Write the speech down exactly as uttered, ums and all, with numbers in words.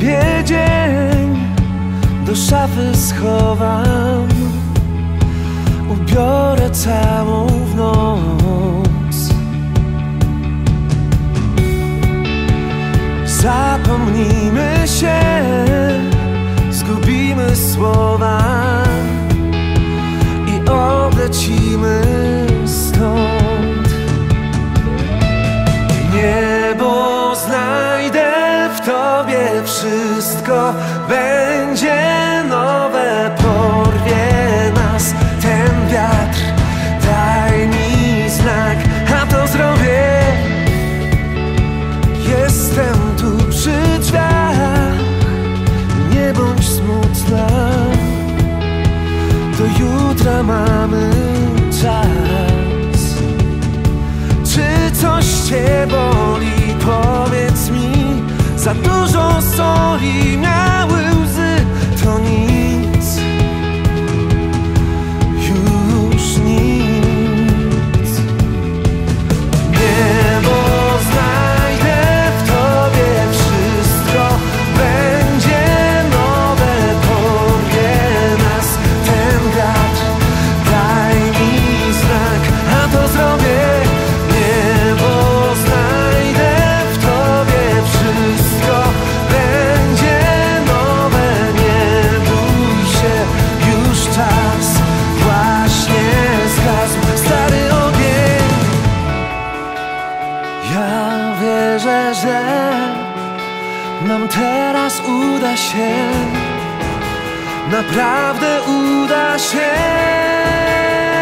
ciebie dzień do szafy schowam, ubiorę całą w noc. Zapomnijmy się, zgubimy słowa i odlecimy stąd. Niebo znajdę w tobie, wszystko będzie nowe, porwie nas ten wiatr, daj mi znak, a to zrobię. Jestem tu przy drzwiach, nie bądź smutna, do jutra mamy czas. Czy coś cię boli? Powiedz mi, za dużo soli miały łzy, to nic, już nic. Niebo znajdę w tobie, wszystko będzie nowe, porwie nas ten wiatr, daj mi znak, a to zrobię. Nam teraz uda się, naprawdę uda się.